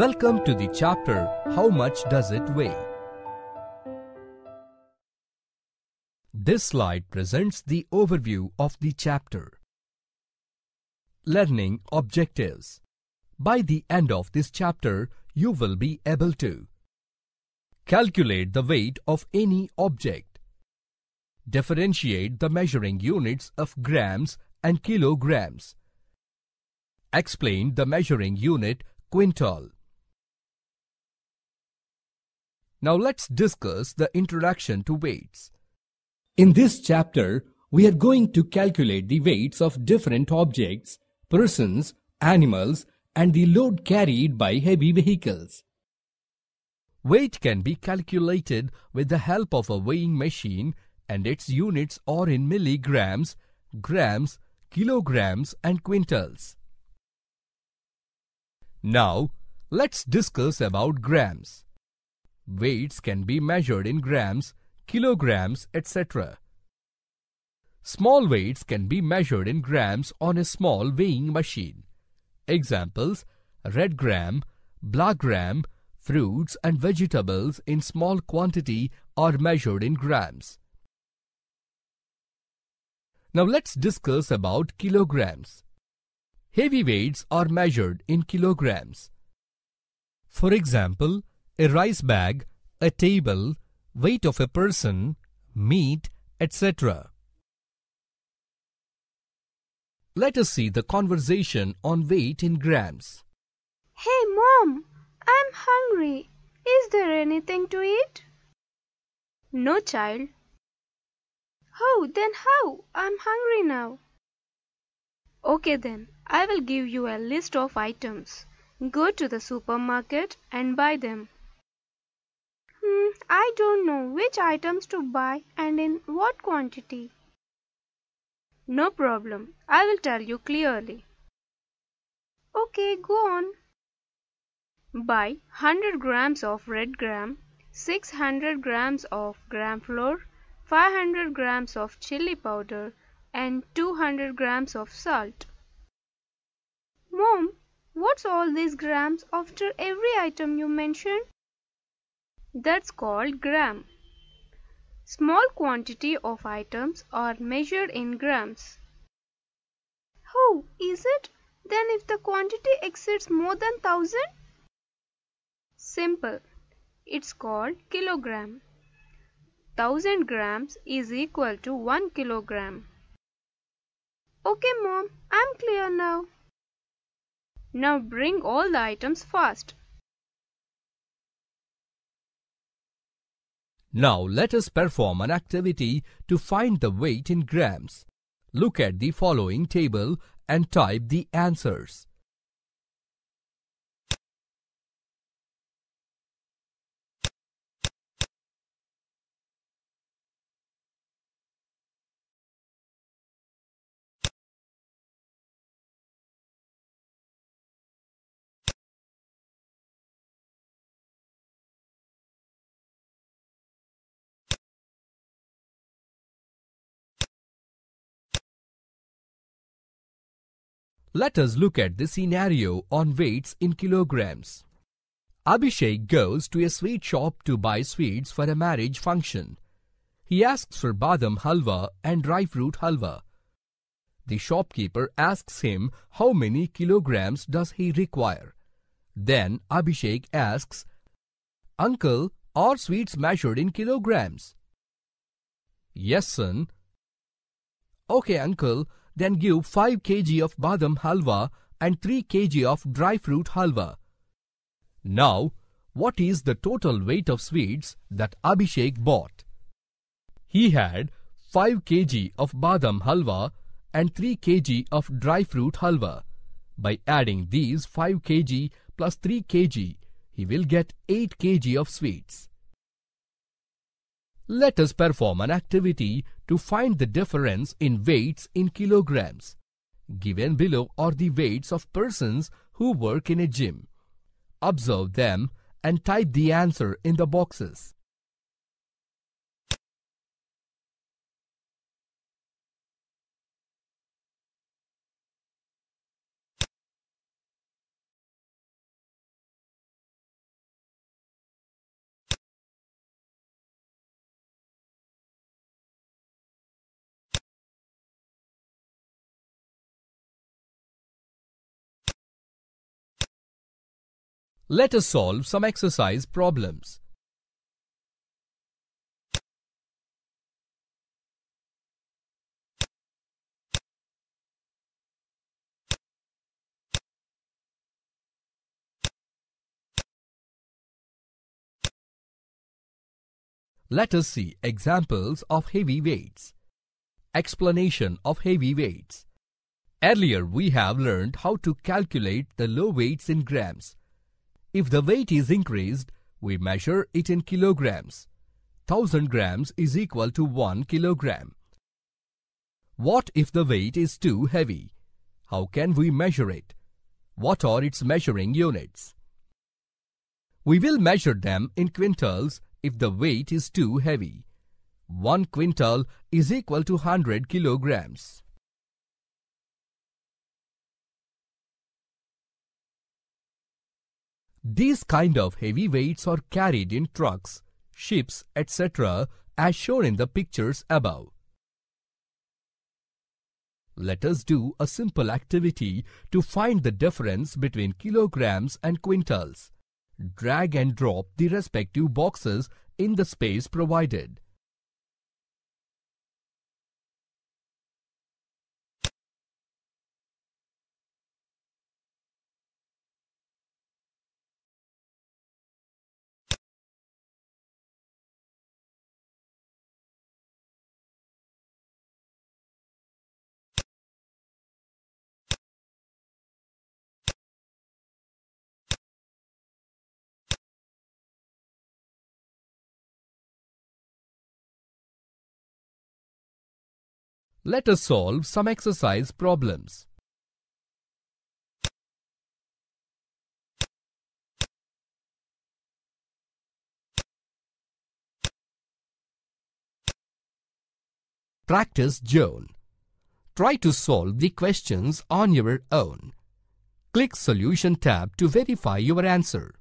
Welcome to the chapter, How Much Does It Weigh? This slide presents the overview of the chapter. Learning objectives. By the end of this chapter, you will be able to calculate the weight of any object, differentiate the measuring units of grams and kilograms, explain the measuring unit quintal. Now let's discuss the introduction to weights. In this chapter, we are going to calculate the weights of different objects, persons, animals, and the load carried by heavy vehicles. Weight can be calculated with the help of a weighing machine, and its units are in milligrams, grams, kilograms, and quintals. Now, let's discuss about grams. Weights can be measured in grams, kilograms, etc. Small weights can be measured in grams on a small weighing machine. Examples: red gram, black gram, fruits and vegetables in small quantity are measured in grams. Now let's discuss about kilograms. Heavy weights are measured in kilograms. For example, a rice bag, a table, weight of a person, meat, etc. Let us see the conversation on weight in grams. Hey Mom, I'm hungry. Is there anything to eat? No, child. Oh, then how? I'm hungry now. Okay then, I will give you a list of items. Go to the supermarket and buy them. I don't know which items to buy and in what quantity. No problem. I will tell you clearly. Okay, go on. Buy 100 grams of red gram, 600 grams of gram flour, 500 grams of chili powder, and 200 grams of salt. Mom, what's all these grams after every item you mentioned? That's called gram. Small quantity of items are measured in grams. Oh, is it? Then if the quantity exceeds more than 1,000? Simple. It's called kilogram. 1,000 grams is equal to 1 kilogram. Okay, Mom, I'm clear now. Now bring all the items fast. Now let us perform an activity to find the weight in grams. Look at the following table and type the answers. Let us look at the scenario on weights in kilograms. Abhishek goes to a sweet shop to buy sweets for a marriage function. He asks for badam halwa and dry fruit halwa. The shopkeeper asks him how many kilograms does he require. Then Abhishek asks, "Uncle, are sweets measured in kilograms?" "Yes, son." "Okay, uncle. Then give 5 kg of badam halwa and 3 kg of dry fruit halwa." Now, what is the total weight of sweets that Abhishek bought? He had 5 kg of badam halwa and 3 kg of dry fruit halwa. By adding these 5 kg plus 3 kg, he will get 8 kg of sweets. Let us perform an activity to find the difference in weights in kilograms. Given below are the weights of persons who work in a gym. Observe them and type the answer in the boxes. Let us solve some exercise problems. Let us see examples of heavy weights. Explanation of heavy weights. Earlier we have learned how to calculate the low weights in grams. If the weight is increased, we measure it in kilograms. 1000 grams is equal to 1 kilogram. What if the weight is too heavy? How can we measure it? What are its measuring units? We will measure them in quintals if the weight is too heavy. 1 quintal is equal to 100 kilograms. These kind of heavy weights are carried in trucks, ships, etc. as shown in the pictures above. Let us do a simple activity to find the difference between kilograms and quintals. Drag and drop the respective boxes in the space provided. Let us solve some exercise problems. Practice zone. Try to solve the questions on your own. Click Solution tab to verify your answer.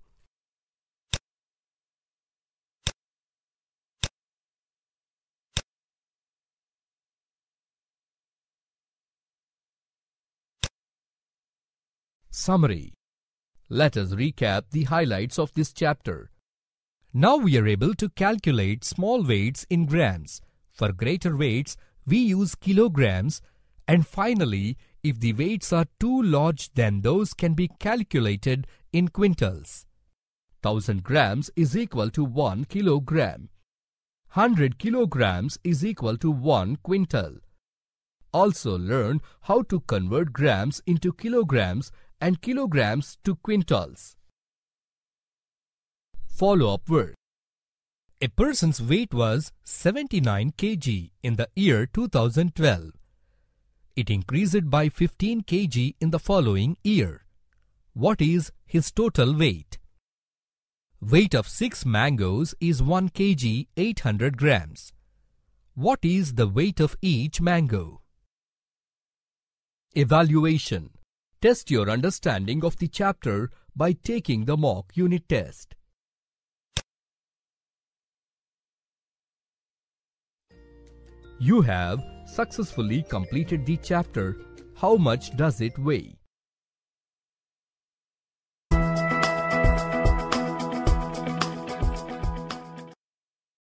Summary. Let us recap the highlights of this chapter. Now we are able to calculate small weights in grams. For greater weights, we use kilograms. And finally, if the weights are too large, then those can be calculated in quintals. 1000 grams is equal to 1 kilogram. 100 kilograms is equal to 1 quintal. Also learn how to convert grams into kilograms and kilograms to quintals. Follow-up work. A person's weight was 79 kg in the year 2012. It increased by 15 kg in the following year. What is his total weight? Weight of 6 mangoes is 1 kg 800 grams. What is the weight of each mango? Evaluation. Test your understanding of the chapter by taking the mock unit test. You have successfully completed the chapter. How much does it weigh?